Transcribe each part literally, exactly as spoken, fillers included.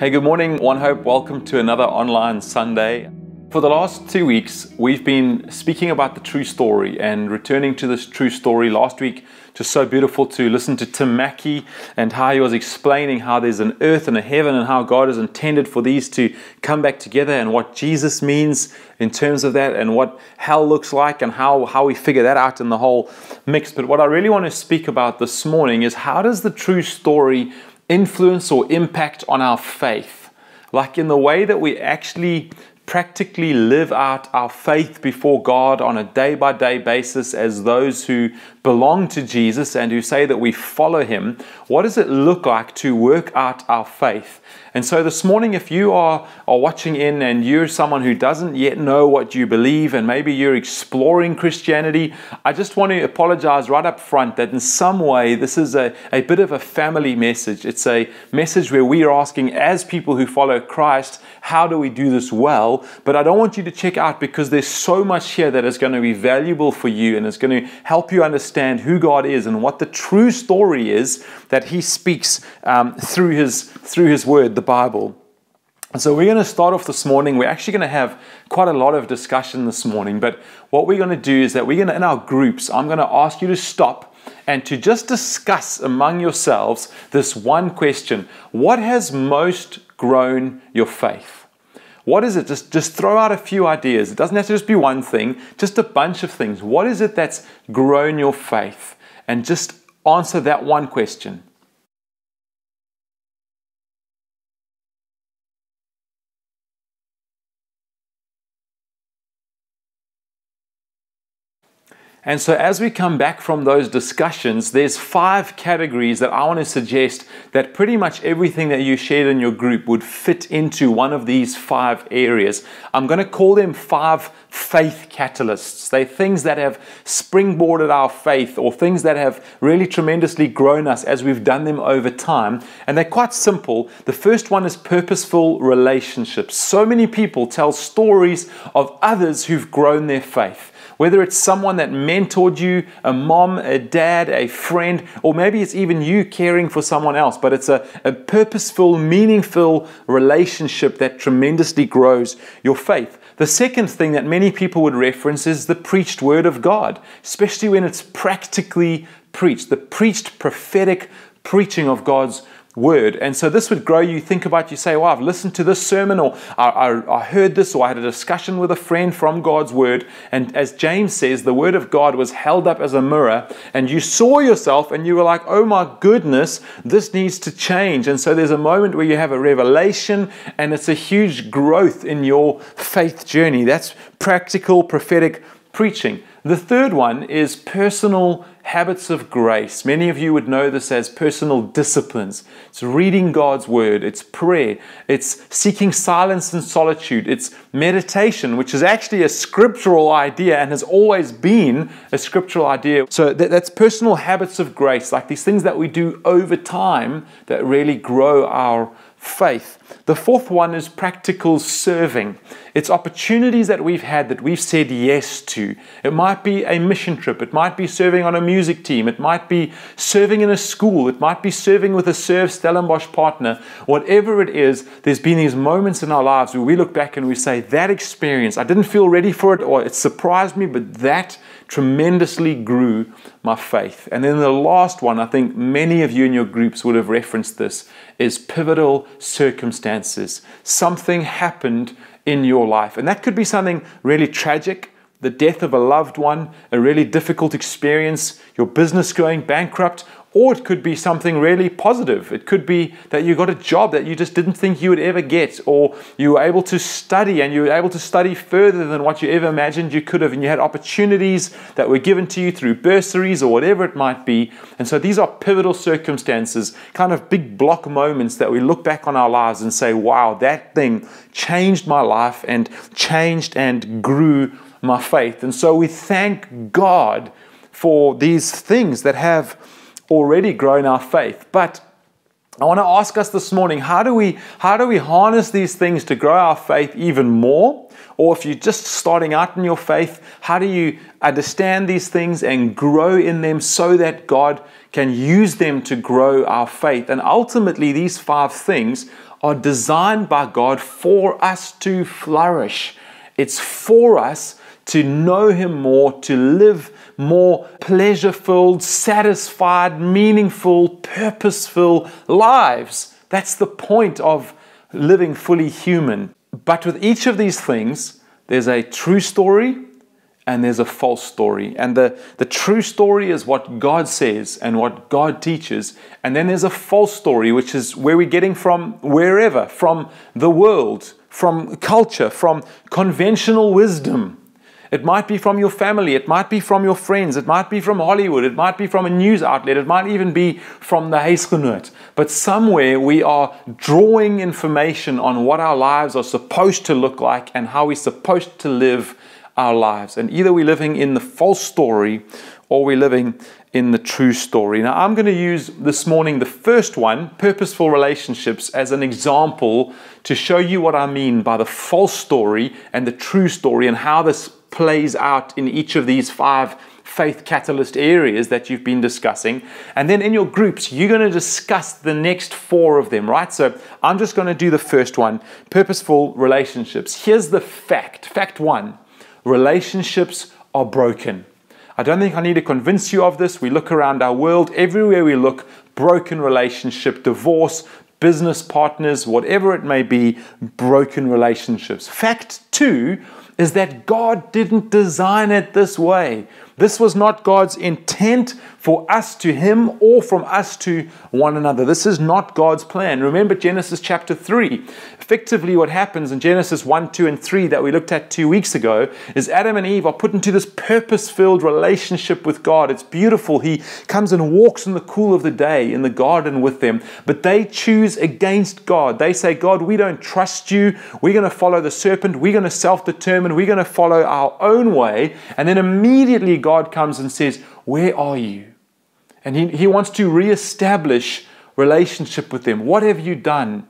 Hey, good morning, One Hope. Welcome to another online Sunday. For the last two weeks, we've been speaking about the true story and returning to this true story. Last week, just so beautiful to listen to Tim Mackey and how he was explaining how there's an earth and a heaven and how God has intended for these to come back together and what Jesus means in terms of that and what hell looks like and how, how we figure that out in the whole mix. But what I really want to speak about this morning is how does the true story influence or impact on our faith? Like in the way that we actually practically live out our faith before God on a day-by-day basis as those who belong to Jesus and who say that we follow Him. What does it look like to work out our faith? And so this morning, if you are, are watching in and you're someone who doesn't yet know what you believe and maybe you're exploring Christianity, I just want to apologize right up front that in some way this is a, a bit of a family message. It's a message where we are asking as people who follow Christ, how do we do this well? But I don't want you to check out because there's so much here that is going to be valuable for you and it's going to help you understand who God is and what the true story is that He speaks um, through His, through His Word, the Bible. And so we're going to start off this morning. We're actually going to have quite a lot of discussion this morning, but what we're going to do is that we're going to, in our groups, I'm going to ask you to stop and to just discuss among yourselves this one question. What has most grown your faith? What is it? Just, just throw out a few ideas. It doesn't have to just be one thing, just a bunch of things. What is it that's grown your faith? And just answer that one question. And so as we come back from those discussions, there's five categories that I want to suggest that pretty much everything that you shared in your group would fit into one of these five areas. I'm going to call them five faith catalysts. They're things that have springboarded our faith or things that have really tremendously grown us as we've done them over time. And they're quite simple. The first one is purposeful relationships. So many people tell stories of others who've grown their faith. Whether it's someone that mentored you, a mom, a dad, a friend, or maybe it's even you caring for someone else, but it's a, a purposeful, meaningful relationship that tremendously grows your faith. The second thing that many people would reference is the preached word of God, especially when it's practically preached, the preached prophetic preaching of God's word. And so this would grow you. Think about, you say, well, I've listened to this sermon, or I, I, I heard this, or I had a discussion with a friend from God's word. And as James says, the word of God was held up as a mirror, and you saw yourself and you were like, oh my goodness, this needs to change. And so there's a moment where you have a revelation, and it's a huge growth in your faith journey. That's practical prophetic preaching. The third one is personal habits of grace. Many of you would know this as personal disciplines. It's reading God's word, it's prayer, it's seeking silence and solitude, it's meditation, which is actually a scriptural idea and has always been a scriptural idea. So that's personal habits of grace, like these things that we do over time that really grow our faith. The fourth one is practical serving. It's opportunities that we've had that we've said yes to. It might be a mission trip. It might be serving on a music team. It might be serving in a school. It might be serving with a Serve Stellenbosch partner. Whatever it is, there's been these moments in our lives where we look back and we say, that experience, I didn't feel ready for it, or it surprised me, but that tremendously grew my faith. And then the last one, I think many of you in your groups would have referenced this, is pivotal circumstances. Something happened in your life. And that could be something really tragic, the death of a loved one, a really difficult experience, your business going bankrupt, or it could be something really positive. It could be that you got a job that you just didn't think you would ever get, or you were able to study and you were able to study further than what you ever imagined you could have, and you had opportunities that were given to you through bursaries or whatever it might be. And so these are pivotal circumstances, kind of big block moments that we look back on our lives and say, wow, that thing changed my life and changed and grew my faith. And so we thank God for these things that have already grown our faith. But I want to ask us this morning, how do we how do we harness these things to grow our faith even more? Or if you're just starting out in your faith, how do you understand these things and grow in them so that God can use them to grow our faith? And ultimately, these five things are designed by God for us to flourish. It's for us to know Him more, to live more pleasure-filled, satisfied, meaningful, purposeful lives. That's the point of living fully human. But with each of these things, there's a true story and there's a false story. And the, the true story is what God says and what God teaches. And then there's a false story, which is where we're getting from wherever, from the world, from culture, from conventional wisdom. It might be from your family, it might be from your friends, it might be from Hollywood, it might be from a news outlet, it might even be from the Huisgenoot. But somewhere we are drawing information on what our lives are supposed to look like and how we're supposed to live our lives. And either we're living in the false story or we're living in the true story. Now, I'm going to use this morning the first one, purposeful relationships, as an example to show you what I mean by the false story and the true story and how this plays out in each of these five faith catalyst areas that you've been discussing. And then in your groups, you're going to discuss the next four of them, right? So I'm just going to do the first one, purposeful relationships. Here's the fact. Fact one, relationships are broken. I don't think I need to convince you of this. We look around our world, everywhere we look, broken relationship, divorce, business partners, whatever it may be, broken relationships. Fact two is that God didn't design it this way. This was not God's intent for us to Him or from us to one another. This is not God's plan. Remember Genesis chapter three. Effectively what happens in Genesis one, two, and three that we looked at two weeks ago is Adam and Eve are put into this purpose-filled relationship with God. It's beautiful. He comes and walks in the cool of the day in the garden with them. But they choose against God. They say, God, we don't trust you. We're going to follow the serpent. We're going to self-determine. We're going to follow our own way. And then immediately God God comes and says, where are you? And he, he wants to reestablish relationship with them. What have you done?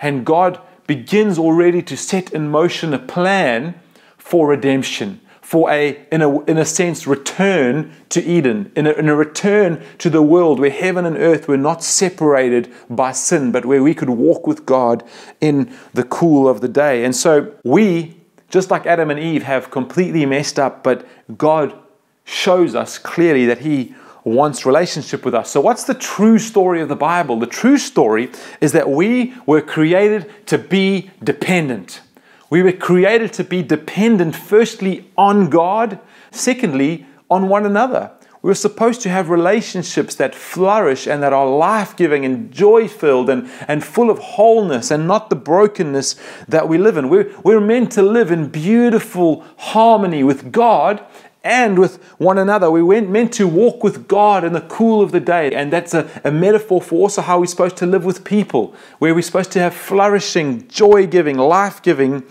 And God begins already to set in motion a plan for redemption, for a, in a, in a sense, return to Eden, in a, in a return to the world where heaven and earth were not separated by sin, but where we could walk with God in the cool of the day. And so we, just like Adam and Eve, have completely messed up, but God shows us clearly that He wants relationship with us. So what's the true story of the Bible? The true story is that we were created to be dependent. We were created to be dependent, firstly, on God, secondly, on one another. We're supposed to have relationships that flourish and that are life-giving and joy-filled and, and full of wholeness and not the brokenness that we live in. We're, we're meant to live in beautiful harmony with God and with one another. We were meant to walk with God in the cool of the day. And that's a, a metaphor for also how we're supposed to live with people, where we're supposed to have flourishing, joy-giving, life-giving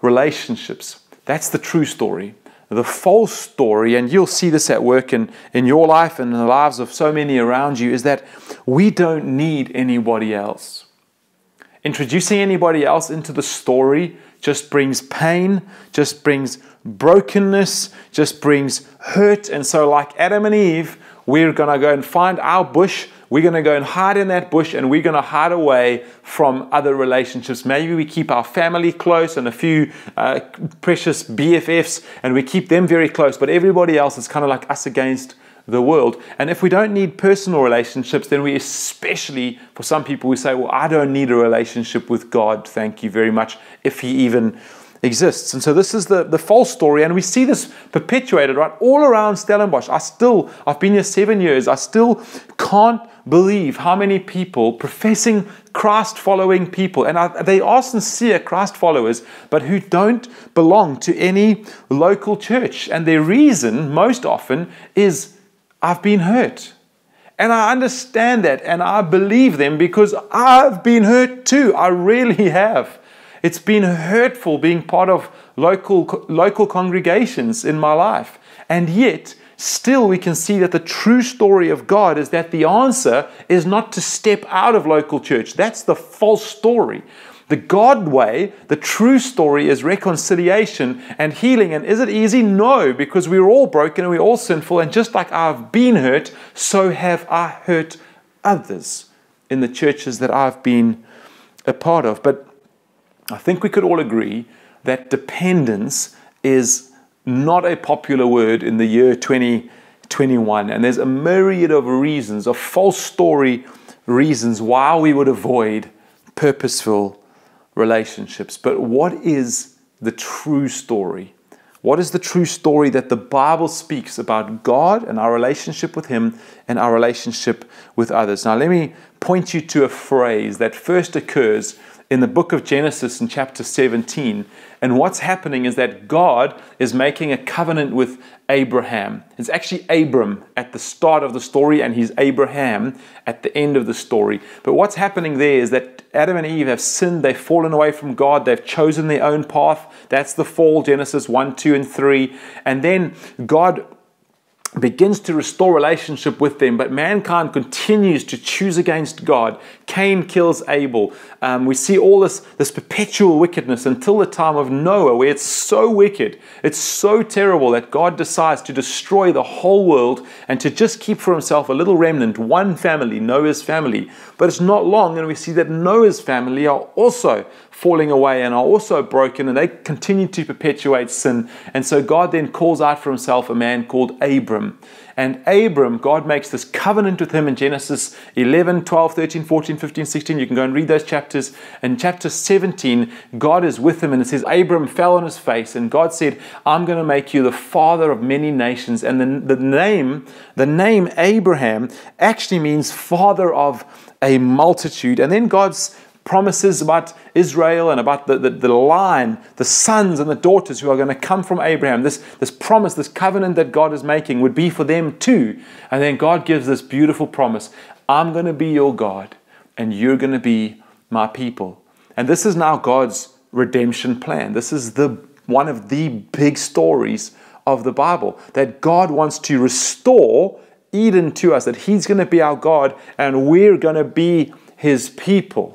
relationships. That's the true story. The false story, and you'll see this at work in, in your life and in the lives of so many around you, is that we don't need anybody else. Introducing anybody else into the story just brings pain, just brings brokenness, just brings hurt. And so like Adam and Eve, we're going to go and find our bush. We're going to go and hide in that bush, and we're going to hide away from other relationships. Maybe we keep our family close and a few uh, precious B F Fs, and we keep them very close. But everybody else is kind of like us against the world. And if we don't need personal relationships, then we especially, for some people, we say, well, I don't need a relationship with God, thank you very much, if He even exists. And so this is the, the false story, and we see this perpetuated right all around Stellenbosch. I still, I've been here seven years, I still can't believe how many people, professing Christ-following people, and I, they are sincere Christ followers, but who don't belong to any local church. And their reason, most often, is I've been hurt. And I understand that, and I believe them because I've been hurt too. I really have. It's been hurtful being part of local, local congregations in my life. And yet, still we can see that the true story of God is that the answer is not to step out of local church. That's the false story. The God way, the true story, is reconciliation and healing. And is it easy? No, because we're all broken and we're all sinful. And just like I've been hurt, so have I hurt others in the churches that I've been a part of. But I think we could all agree that dependence is not a popular word in the year twenty twenty-one. And there's a myriad of reasons, of false story reasons, why we would avoid purposeful relationships. But what is the true story? What is the true story that the Bible speaks about God and our relationship with Him and our relationship with others? Now, let me point you to a phrase that first occurs in the book of Genesis in chapter seventeen. And what's happening is that God is making a covenant with Abraham. It's actually Abram at the start of the story, and he's Abraham at the end of the story. But what's happening there is that Adam and Eve have sinned. They've fallen away from God. They've chosen their own path. That's the fall, Genesis one, two, and three. And then God begins to restore relationship with them, but mankind continues to choose against God. Cain kills Abel. Um, we see all this, this perpetual wickedness until the time of Noah, where it's so wicked, it's so terrible that God decides to destroy the whole world and to just keep for himself a little remnant, one family, Noah's family. But it's not long, and we see that Noah's family are also falling away and are also broken, and they continue to perpetuate sin. And so God then calls out for himself a man called Abram. And Abram, God makes this covenant with him in Genesis eleven, twelve, thirteen, fourteen, fifteen, sixteen. You can go and read those chapters. In chapter seventeen, God is with him, and it says Abram fell on his face, and God said, I'm going to make you the father of many nations. And the, the name, the name Abraham actually means father of a multitude. And then God's promises about Israel and about the, the, the line, the sons and the daughters who are going to come from Abraham. This, this promise, this covenant that God is making would be for them too. And then God gives this beautiful promise. I'm going to be your God, and you're going to be my people. And this is now God's redemption plan. This is the one of the big stories of the Bible, that God wants to restore Eden to us, that He's going to be our God and we're going to be His people.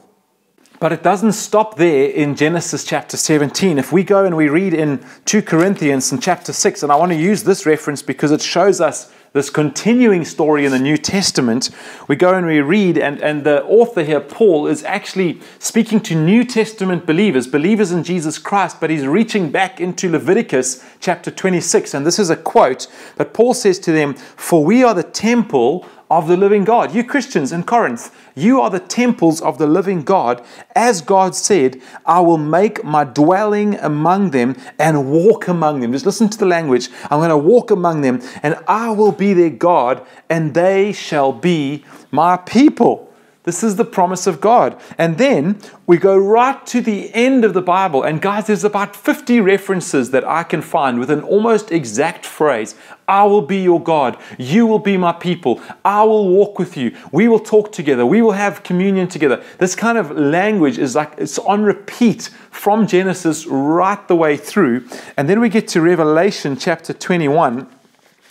But it doesn't stop there in Genesis chapter seventeen. If we go and we read in two Corinthians in chapter six, and I want to use this reference because it shows us this continuing story in the New Testament, we go and we read, and, and the author here, Paul, is actually speaking to New Testament believers, believers in Jesus Christ, but he's reaching back into Leviticus chapter twenty-six, and this is a quote, but Paul says to them, "For we are the temple of the living God." You Christians in Corinth, you are the temples of the living God. As God said, I will make my dwelling among them and walk among them. Just listen to the language. I'm going to walk among them, and I will be their God, and they shall be my people. This is the promise of God. And then we go right to the end of the Bible. And guys, there's about fifty references that I can find with an almost exact phrase. I will be your God. You will be my people. I will walk with you. We will talk together. We will have communion together. This kind of language is like it's on repeat from Genesis right the way through. And then we get to Revelation chapter twenty-one.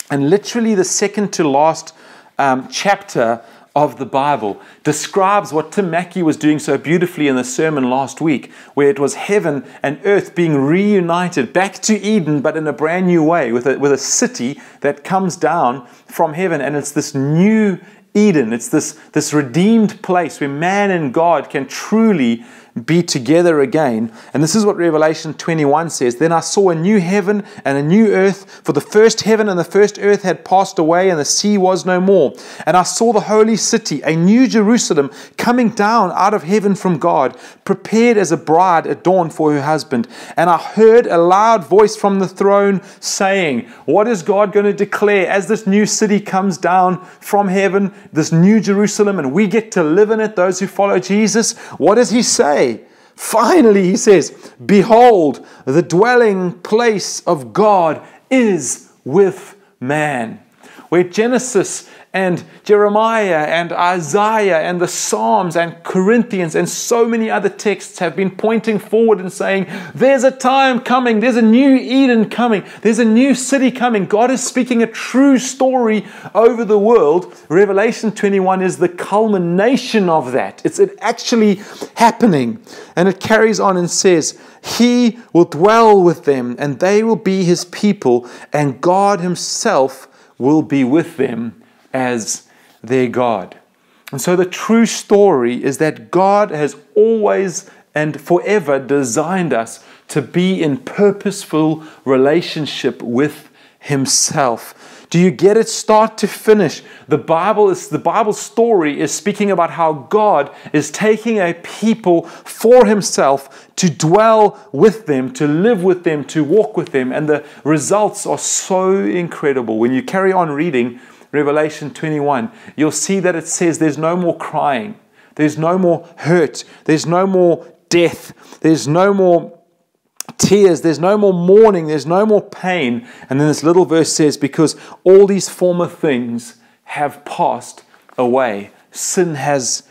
And literally the second to last um, chapter of the Bible describes what Tim Mackey was doing so beautifully in the sermon last week, where it was heaven and earth being reunited back to Eden, but in a brand new way, with a, with a city that comes down from heaven. And it's this new Eden. It's this, this redeemed place where man and God can truly be together again. And this is what Revelation twenty-one says. Then I saw a new heaven and a new earth, for the first heaven and the first earth had passed away, and the sea was no more. And I saw the holy city, a new Jerusalem, coming down out of heaven from God, prepared as a bride adorned for her husband. And I heard a loud voice from the throne saying, what is God going to declare as this new city comes down from heaven, this new Jerusalem, and we get to live in it, those who follow Jesus? What does he say? Finally, he says, behold, the dwelling place of God is with man. Where Genesis and Jeremiah and Isaiah and the Psalms and Corinthians and so many other texts have been pointing forward and saying, there's a time coming, there's a new Eden coming, there's a new city coming. God is speaking a true story over the world. Revelation twenty-one is the culmination of that. It's it actually happening. And it carries on and says, he will dwell with them, and they will be his people, and God himself will be with them as their God. And so the true story is that God has always and forever designed us to be in purposeful relationship with Himself. Do you get it? Start to finish. The Bible is the Bible story is speaking about how God is taking a people for Himself to dwell with them, to live with them, to walk with them. And the results are so incredible. When you carry on reading Revelation twenty-one, you'll see that it says there's no more crying. There's no more hurt. There's no more death. There's no more tears. There's no more mourning. There's no more pain. And then this little verse says, because all these former things have passed away. Sin has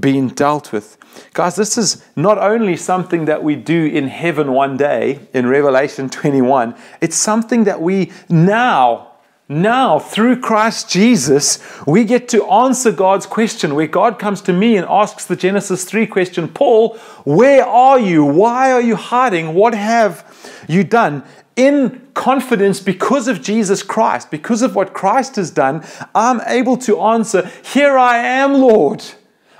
been dealt with. Guys, this is not only something that we do in heaven one day in Revelation twenty-one. It's something that we now Now, through Christ Jesus, we get to answer God's question, where God comes to me and asks the Genesis three question, Paul, where are you? Why are you hiding? What have you done? In confidence, because of Jesus Christ, because of what Christ has done, I'm able to answer, here I am, Lord.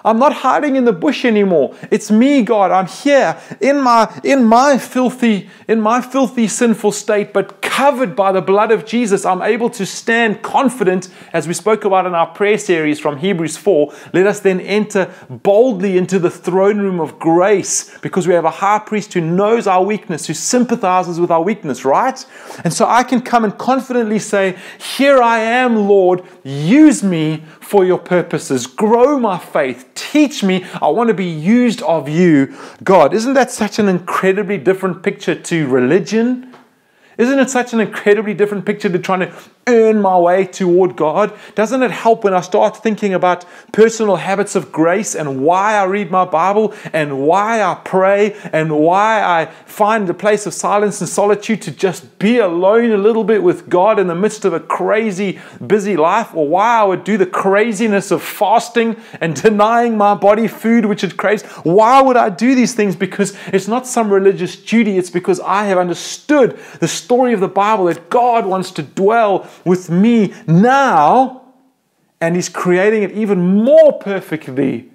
I'm not hiding in the bush anymore. It's me, God. I'm here in my in my filthy, in my filthy, sinful state, but covered by the blood of Jesus. I'm able to stand confident, as we spoke about in our prayer series from Hebrews four. Let us then enter boldly into the throne room of grace, because we have a high priest who knows our weakness, who sympathizes with our weakness, right? And so I can come and confidently say, here I am, Lord, use me for your purposes. Grow my faith. Teach me. I want to be used of you, God. Isn't that such an incredibly different picture to religion? Isn't it such an incredibly different picture to trying to earn my way toward God? Doesn't it help when I start thinking about personal habits of grace and why I read my Bible and why I pray and why I find a place of silence and solitude to just be alone a little bit with God in the midst of a crazy, busy life, or why I would do the craziness of fasting and denying my body food which it craves? Why would I do these things? Because it's not some religious duty. It's because I have understood the story of the Bible, that God wants to dwell with me now, and He's creating it even more perfectly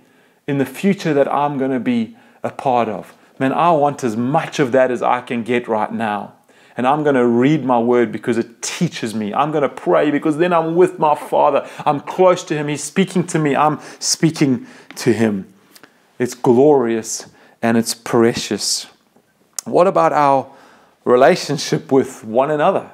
in the future that I'm going to be a part of. Man, I want as much of that as I can get right now. And I'm going to read my word because it teaches me. I'm going to pray because then I'm with my Father. I'm close to Him. He's speaking to me. I'm speaking to Him. It's glorious and it's precious. What about our relationship with one another?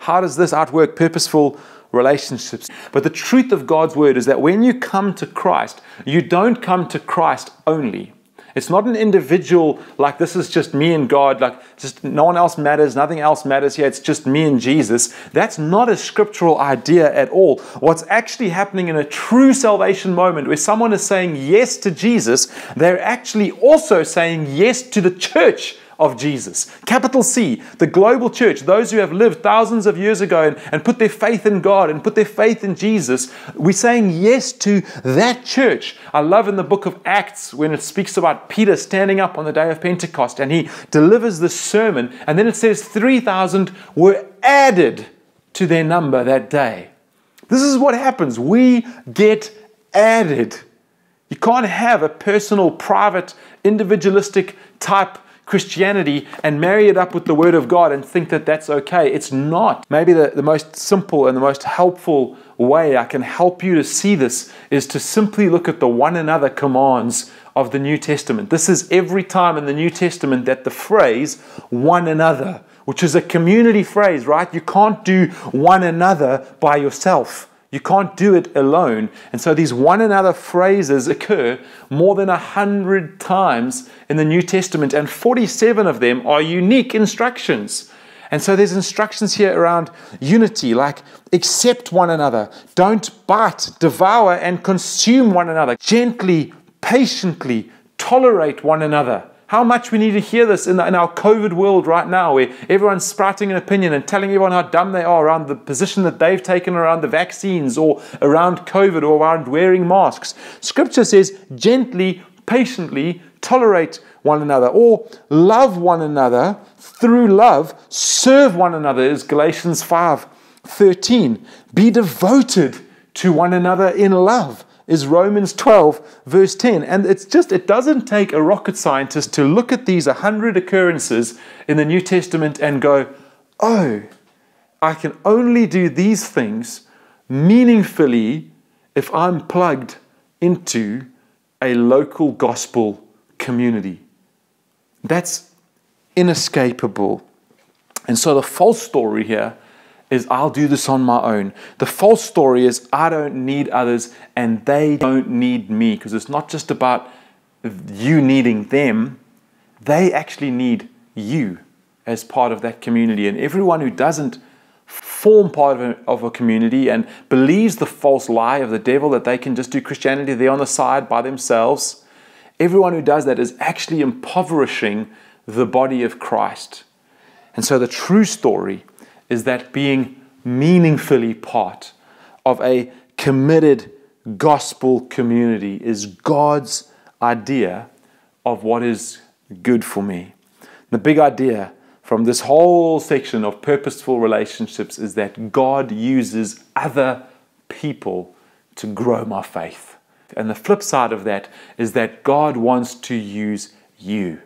How does this outwork purposeful relationships? But the truth of God's word is that when you come to Christ, you don't come to Christ only. It's not an individual, like this is just me and God, like just no one else matters, nothing else matters here, it's just me and Jesus. That's not a scriptural idea at all. What's actually happening in a true salvation moment where someone is saying yes to Jesus, they're actually also saying yes to the church of Jesus. Capital C, the global church, those who have lived thousands of years ago and, and put their faith in God and put their faith in Jesus, we're saying yes to that church. I love in the book of Acts when it speaks about Peter standing up on the day of Pentecost and he delivers this sermon, and then it says three thousand were added to their number that day. This is what happens. We get added. You can't have a personal, private, individualistic type Christianity and marry it up with the Word of God and think that that's okay. It's not. Maybe the, the most simple and the most helpful way I can help you to see this is to simply look at the one another commands of the New Testament. This is every time in the New Testament that the phrase one another, which is a community phrase, right? You can't do one another by yourself. You can't do it alone. And so these one another phrases occur more than a hundred times in the New Testament, and forty-seven of them are unique instructions. And so there's instructions here around unity, like accept one another, don't bite, devour and consume one another, gently, patiently tolerate one another. How much we need to hear this in, the, in our COVID world right now, where everyone's sprouting an opinion and telling everyone how dumb they are around the position that they've taken around the vaccines or around COVID or around wearing masks. Scripture says, gently, patiently tolerate one another, or love one another through love. Serve one another is Galatians five thirteen. Be devoted to one another in love is Romans twelve, verse ten. And it's just, it doesn't take a rocket scientist to look at these one hundred occurrences in the New Testament and go, oh, I can only do these things meaningfully if I'm plugged into a local gospel community. That's inescapable. And so the false story here is I'll do this on my own. The false story is I don't need others and they don't need me, because it's not just about you needing them. They actually need you as part of that community. And everyone who doesn't form part of a, of a community and believes the false lie of the devil that they can just do Christianity there on the side by themselves, everyone who does that is actually impoverishing the body of Christ. And so the true story is that being meaningfully part of a committed gospel community is God's idea of what is good for me. The big idea from this whole section of purposeful relationships is that God uses other people to grow my faith. And the flip side of that is that God wants to use you,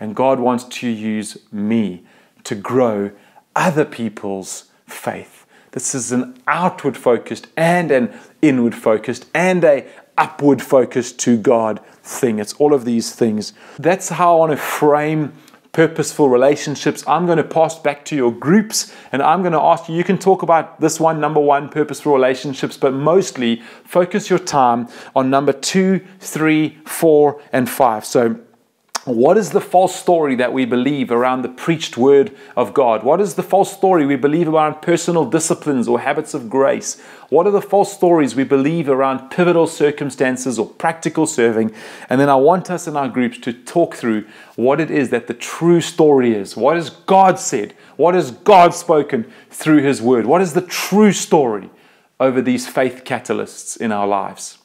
and God wants to use me to grow other people's faith. This is an outward focused and an inward focused and a upward focused to God thing. It's all of these things. That's how I want to frame purposeful relationships. I'm going to pass back to your groups, and I'm going to ask you, you can talk about this one, number one, purposeful relationships, but mostly focus your time on number two, three, four, and five. So what is the false story that we believe around the preached word of God? What is the false story we believe around personal disciplines or habits of grace? What are the false stories we believe around pivotal circumstances or practical serving? And then I want us in our groups to talk through what it is that the true story is. What has God said? What has God spoken through His word? What is the true story over these faith catalysts in our lives?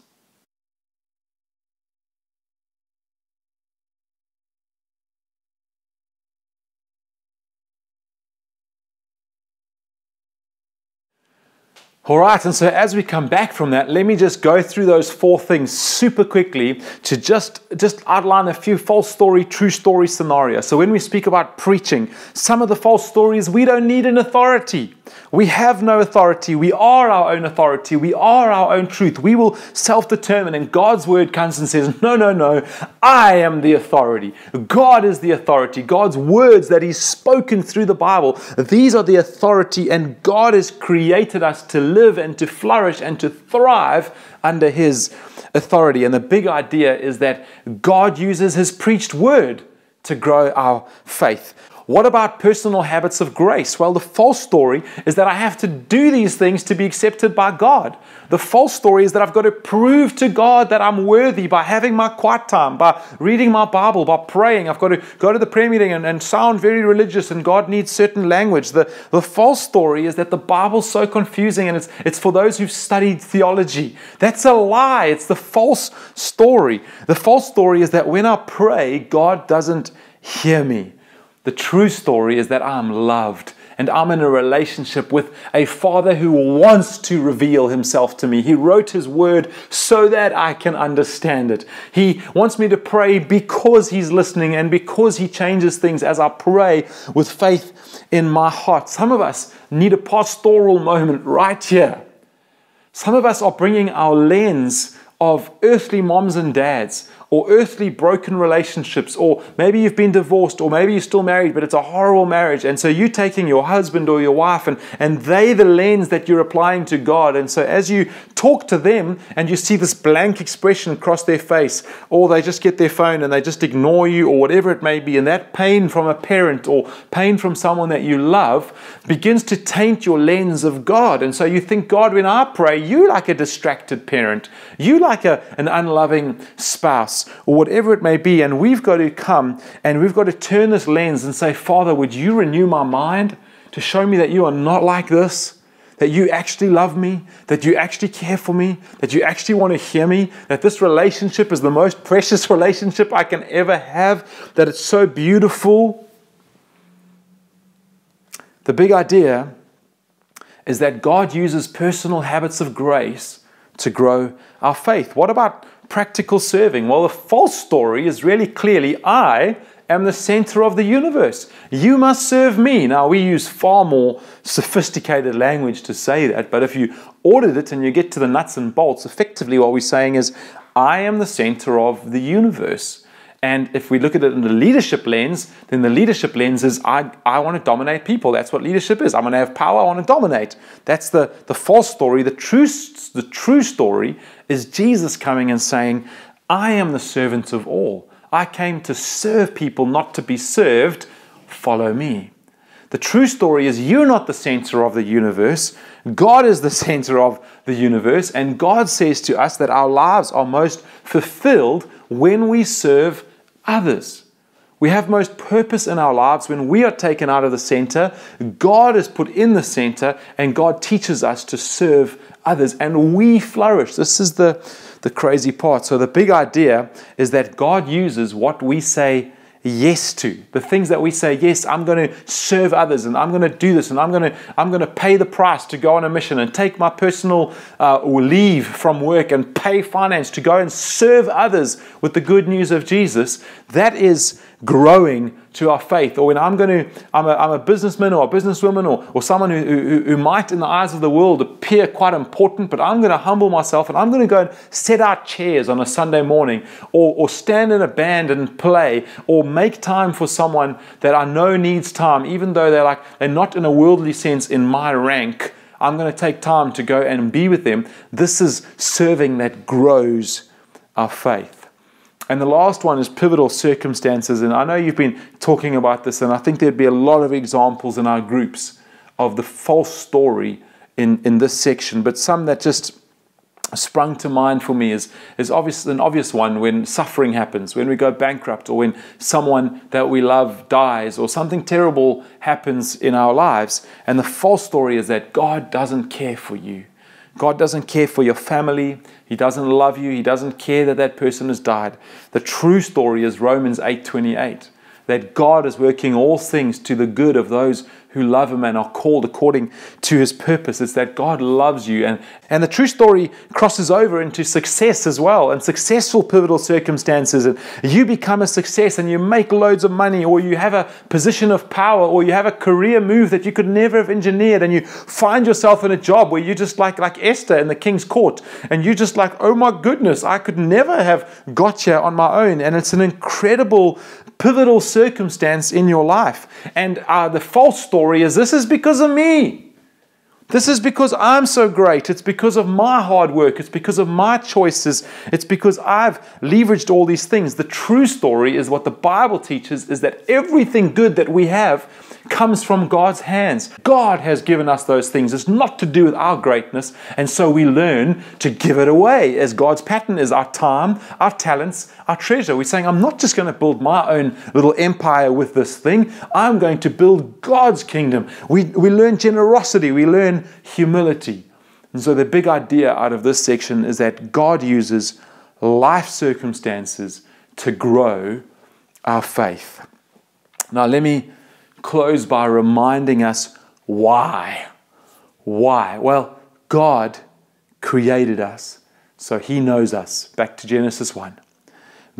All right, and so as we come back from that, let me just go through those four things super quickly to just, just outline a few false story, true story scenarios. So when we speak about preaching, some of the false stories, we don't need an authority. We have no authority. We are our own authority. We are our own truth. We will self-determine, and God's word comes and says, no, no, no, I am the authority. God is the authority. God's words that He's spoken through the Bible, these are the authority, and God has created us to live Live and to flourish and to thrive under His authority. And the big idea is that God uses His preached word to grow our faith. What about personal habits of grace? Well, the false story is that I have to do these things to be accepted by God. The false story is that I've got to prove to God that I'm worthy by having my quiet time, by reading my Bible, by praying. I've got to go to the prayer meeting and, and sound very religious, and God needs certain language. The, the false story is that the Bible's so confusing, and it's, it's for those who've studied theology. That's a lie. It's the false story. The false story is that when I pray, God doesn't hear me. The true story is that I'm loved, and I'm in a relationship with a Father who wants to reveal Himself to me. He wrote His word so that I can understand it. He wants me to pray because He's listening and because He changes things as I pray with faith in my heart. Some of us need a pastoral moment right here. Some of us are bringing our lens of earthly moms and dads, or earthly broken relationships, or maybe you've been divorced, or maybe you're still married, but it's a horrible marriage. And so you're taking your husband or your wife, and, and they the lens that you're applying to God. And so as you talk to them and you see this blank expression across their face, or they just get their phone and they just ignore you, or whatever it may be, and that pain from a parent or pain from someone that you love begins to taint your lens of God. And so you think, God, when I pray, you like a distracted parent, you like a, an unloving spouse, or whatever it may be. And we've got to come and we've got to turn this lens and say, Father, would you renew my mind to show me that you are not like this, that you actually love me, that you actually care for me, that you actually want to hear me, that this relationship is the most precious relationship I can ever have, that it's so beautiful. The big idea is that God uses personal habits of grace to grow our faith. What about practical serving? Well, the false story is really clearly, I am the center of the universe. You must serve me. Now, we use far more sophisticated language to say that, but if you audit it and you get to the nuts and bolts, effectively what we're saying is, I am the center of the universe. And if we look at it in the leadership lens, then the leadership lens is, I, I want to dominate people. That's what leadership is. I'm going to have power. I want to dominate. That's the, the false story. The true, the true story is Jesus coming and saying, I am the servant of all. I came to serve people, not to be served. Follow me. The true story is, you're not the center of the universe. God is the center of the universe. And God says to us that our lives are most fulfilled when we serve others. We have most purpose in our lives when we are taken out of the center. God is put in the center, and God teaches us to serve others, and we flourish. This is the, the crazy part. So the big idea is that God uses what we say yes to, the things that we say, yes, I'm going to serve others, and I'm going to do this, and I'm going to I'm going to pay the price to go on a mission and take my personal uh, leave from work and pay finance to go and serve others with the good news of Jesus. That is growing to our faith. Or when I'm going to I'm a, I'm a businessman or a businesswoman or, or someone who, who, who might in the eyes of the world appear quite important, but I'm going to humble myself and I'm going to go and set out chairs on a Sunday morning, or, or stand in a band and play, or make time for someone that I know needs time, even though they're like they're not in a worldly sense in my rank. I'm going to take time to go and be with them. This is serving that grows our faith. And the last one is pivotal circumstances. And I know you've been talking about this, and I think there'd be a lot of examples in our groups of the false story in, in this section. But some that just sprung to mind for me is, is obvious, an obvious one: when suffering happens, when we go bankrupt, or when someone that we love dies, or something terrible happens in our lives. And the false story is that God doesn't care for you. God doesn't care for your family. He doesn't love you. He doesn't care that that person has died. The true story is Romans eight twenty-eight, that God is working all things to the good of those who love him and are called according to his purpose. It's that God loves you. And, and the true story crosses over into success as well, and successful pivotal circumstances. And you become a success and you make loads of money, or you have a position of power, or you have a career move that you could never have engineered, and you find yourself in a job where you just like, like Esther in the king's court, and you're just like, oh my goodness, I could never have got here on my own. And it's an incredible pivotal circumstance in your life. And uh, the false story is, this is because of me. This is because I'm so great. It's because of my hard work. It's because of my choices. It's because I've leveraged all these things. The true story is, what the Bible teaches is that everything good that we have comes from God's hands. God has given us those things. It's not to do with our greatness, and so we learn to give it away, as God's pattern is our time, our talents, our treasure. We're saying, I'm not just going to build my own little empire with this thing. I'm going to build God's kingdom. We, we learn generosity. We learn humility. And so the big idea out of this section is that God uses life circumstances to grow our faith. Now, let me close by reminding us why. Why? Well, God created us, so he knows us. Back to Genesis one.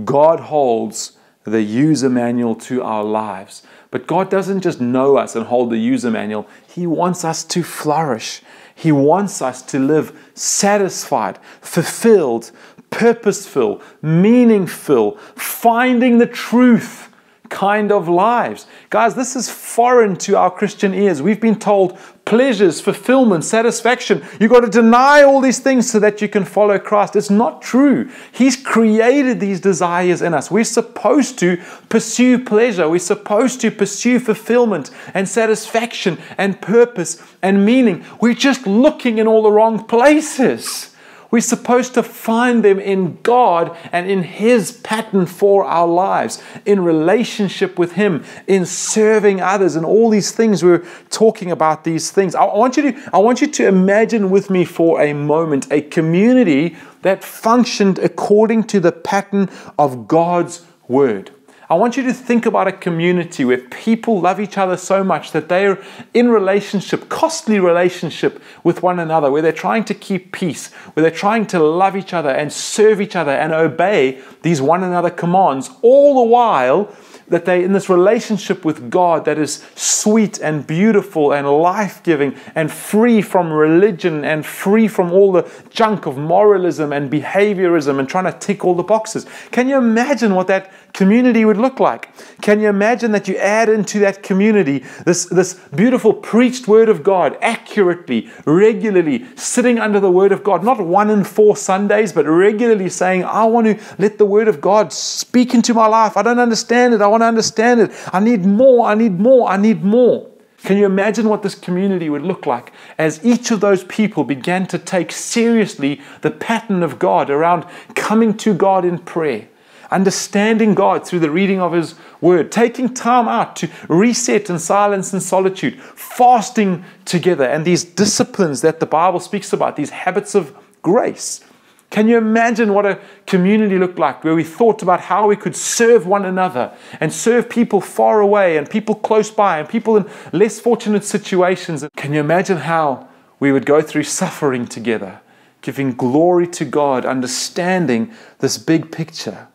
God holds the user manual to our lives. But God doesn't just know us and hold the user manual. He wants us to flourish. He wants us to live satisfied, fulfilled, purposeful, meaningful, finding the truth kind of lives. Guys, this is foreign to our Christian ears. We've been told pleasures, fulfillment, satisfaction. You've got to deny all these things so that you can follow Christ. It's not true. He's created these desires in us. We're supposed to pursue pleasure. We're supposed to pursue fulfillment and satisfaction and purpose and meaning. We're just looking in all the wrong places. We're supposed to find them in God and in his pattern for our lives, in relationship with him, in serving others, and all these things. We're talking about these things. I want you to, I want you to imagine with me for a moment a community that functioned according to the pattern of God's word. I want you to think about a community where people love each other so much that they are in relationship, costly relationship with one another, where they're trying to keep peace, where they're trying to love each other and serve each other and obey these one another commands, all the while that they're in this relationship with God that is sweet and beautiful and life-giving and free from religion and free from all the junk of moralism and behaviorism and trying to tick all the boxes. Can you imagine what that community would look like? Can you imagine that you add into that community this, this beautiful preached Word of God accurately, regularly, sitting under the Word of God, not one in four Sundays, but regularly saying, I want to let the Word of God speak into my life. I don't understand it. I want to understand it. I need more, I need more, I need more. Can you imagine what this community would look like as each of those people began to take seriously the pattern of God around coming to God in prayer, understanding God through the reading of His Word, taking time out to reset in silence and solitude, fasting together, and these disciplines that the Bible speaks about, these habits of grace. Can you imagine what a community looked like where we thought about how we could serve one another and serve people far away and people close by and people in less fortunate situations? Can you imagine how we would go through suffering together, giving glory to God, understanding this big picture?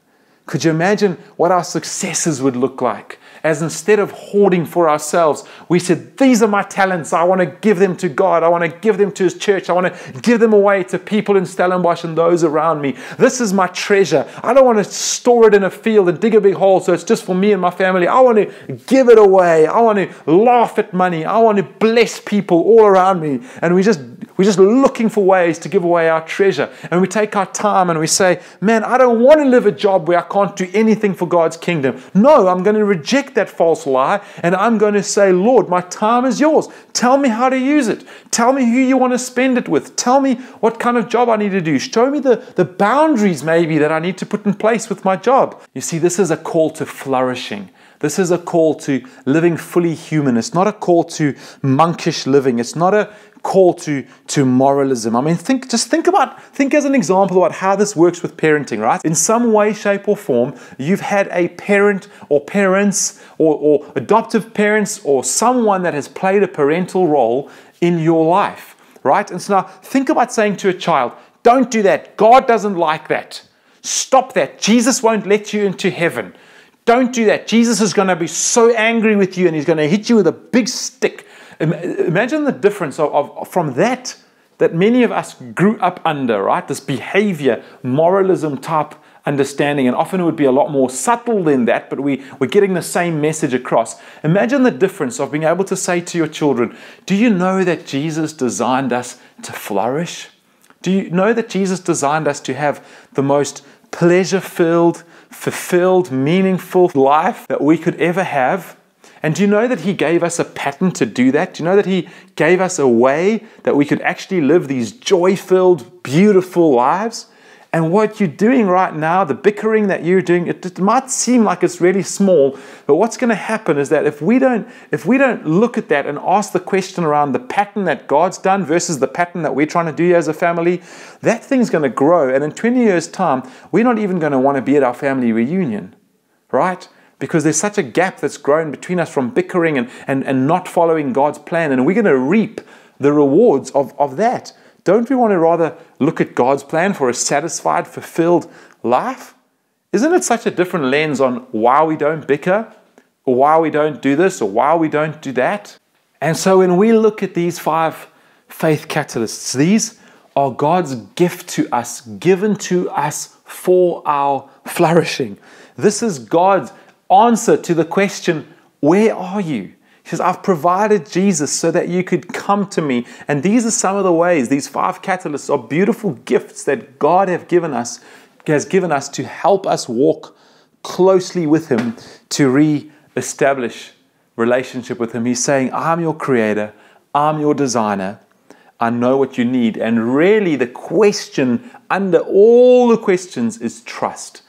Could you imagine what our successes would look like? As instead of hoarding for ourselves, we said, these are my talents. I want to give them to God. I want to give them to His church. I want to give them away to people in Stellenbosch and those around me. This is my treasure. I don't want to store it in a field and dig a big hole so it's just for me and my family. I want to give it away. I want to laugh at money. I want to bless people all around me. And we just, we're just looking for ways to give away our treasure. And we take our time and we say, man, I don't want to live a job where I can't do anything for God's kingdom. No, I'm going to reject that false lie, and I'm going to say, Lord, my time is yours. Tell me how to use it. Tell me who you want to spend it with. Tell me what kind of job I need to do. Show me the, the boundaries maybe that I need to put in place with my job. You see, this is a call to flourishing. This is a call to living fully human. It's not a call to monkish living. It's not a call to, to moralism. I mean, think just think about, think as an example about how this works with parenting, right? In some way, shape, or form, you've had a parent or parents or, or adoptive parents or someone that has played a parental role in your life, right? And so now think about saying to a child, don't do that. God doesn't like that. Stop that. Jesus won't let you into heaven. Don't do that. Jesus is going to be so angry with you and He's going to hit you with a big stick. Imagine the difference of, of from that, that many of us grew up under, right? This behavior, moralism type understanding, and often it would be a lot more subtle than that, but we, we're getting the same message across. Imagine the difference of being able to say to your children, do you know that Jesus designed us to flourish? Do you know that Jesus designed us to have the most pleasure-filled, fulfilled, meaningful life that we could ever have? And do you know that He gave us a pattern to do that? Do you know that He gave us a way that we could actually live these joy-filled, beautiful lives? And what you're doing right now, the bickering that you're doing, it, it might seem like it's really small, but what's going to happen is that if we don't, if we don't look at that and ask the question around the pattern that God's done versus the pattern that we're trying to do as a family, that thing's going to grow. And in twenty years' time, we're not even going to want to be at our family reunion, right? Because there's such a gap that's grown between us from bickering and, and, and not following God's plan. And we're going to reap the rewards of, of that. Don't we want to rather look at God's plan for a satisfied, fulfilled life? Isn't it such a different lens on why we don't bicker, or why we don't do this, or why we don't do that? And so when we look at these five faith catalysts, these are God's gift to us, given to us for our flourishing. This is God's answer to the question, where are you? He says, I've provided Jesus so that you could come to me. And these are some of the ways, these five catalysts are beautiful gifts that God have given us, has given us to help us walk closely with Him to re-establish relationship with Him. He's saying, I'm your creator. I'm your designer. I know what you need. And really the question under all the questions is trust.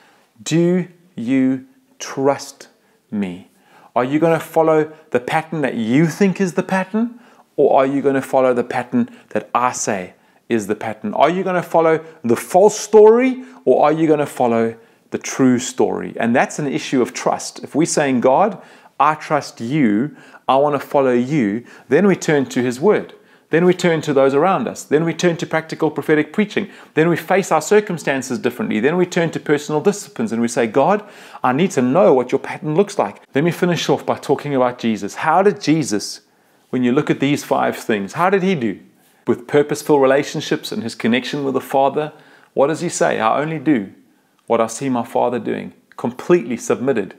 Do you trust me? Are you going to follow the pattern that you think is the pattern? Or are you going to follow the pattern that I say is the pattern? Are you going to follow the false story? Or are you going to follow the true story. And that's an issue of trust. If we're saying, God, I trust you, I want to follow you, then we turn to his word. Then we turn to those around us. Then we turn to practical prophetic preaching. Then we face our circumstances differently. Then we turn to personal disciplines and we say, God, I need to know what your pattern looks like. Let me finish off by talking about Jesus. How did Jesus, when you look at these five things, how did he do? With purposeful relationships and his connection with the Father, what does he say? I only do what I see my Father doing. Completely submitted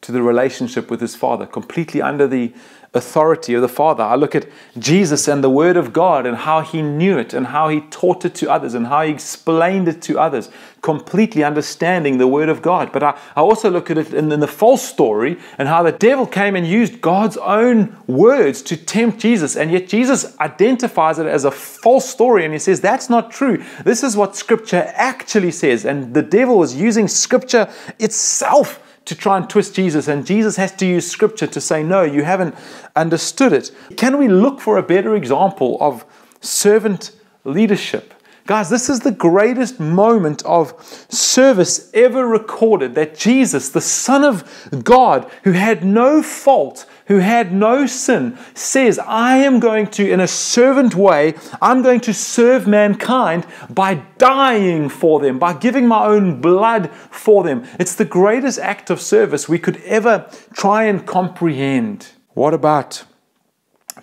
to the relationship with his Father, completely under the authority of the Father. I look at Jesus and the Word of God and how he knew it and how he taught it to others and how he explained it to others, completely understanding the Word of God. But I, I also look at it in, in the false story and how the devil came and used God's own words to tempt Jesus, and yet Jesus identifies it as a false story and he says, that's not true. This is what Scripture actually says, and the devil was using Scripture itself to try and twist Jesus, and Jesus has to use Scripture to say, no, you haven't understood it. Can we look for a better example of servant leadership? Guys, this is the greatest moment of service ever recorded, that Jesus, the Son of God, who had no fault, who had no sin, says, I am going to, in a servant way, I'm going to serve mankind by dying for them, by giving my own blood for them. It's the greatest act of service we could ever try and comprehend. What about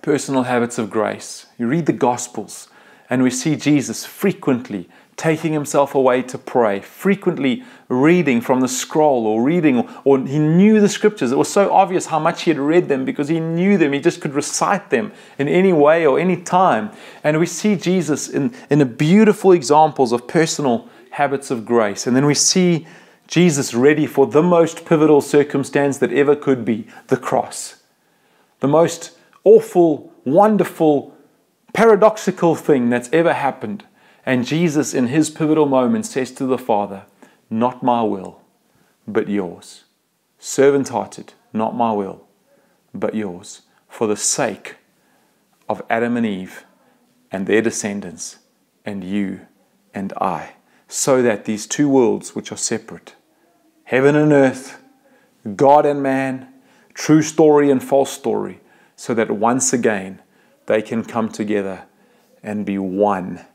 personal habits of grace? You read the Gospels, and we see Jesus frequently taking himself away to pray, frequently reading from the scroll or reading, or, or he knew the Scriptures. It was so obvious how much he had read them because he knew them. He just could recite them in any way or any time. And we see Jesus in, in the beautiful examples of personal habits of grace. And then we see Jesus ready for the most pivotal circumstance that ever could be, the cross. The most awful, wonderful, paradoxical thing that's ever happened, and Jesus in his pivotal moment says to the Father, not my will but yours. Servant-hearted, not my will but yours, for the sake of Adam and Eve and their descendants and you and I, so that these two worlds which are separate, heaven and earth, God and man, true story and false story, so that once again they can come together and be one,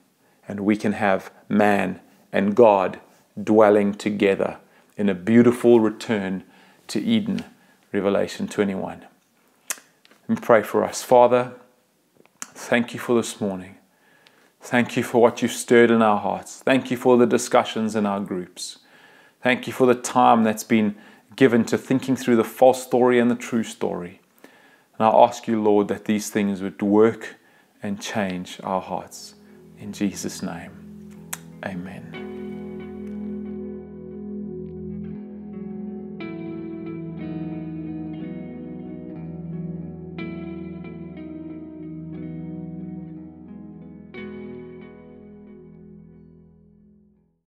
and we can have man and God dwelling together in a beautiful return to Eden, Revelation twenty-one. And pray for us. Father, thank you for this morning. Thank you for what you've stirred in our hearts. Thank you for the discussions in our groups. Thank you for the time that's been given to thinking through the false story and the true story. And I ask you, Lord, that these things would work and change our hearts. In Jesus' name, amen.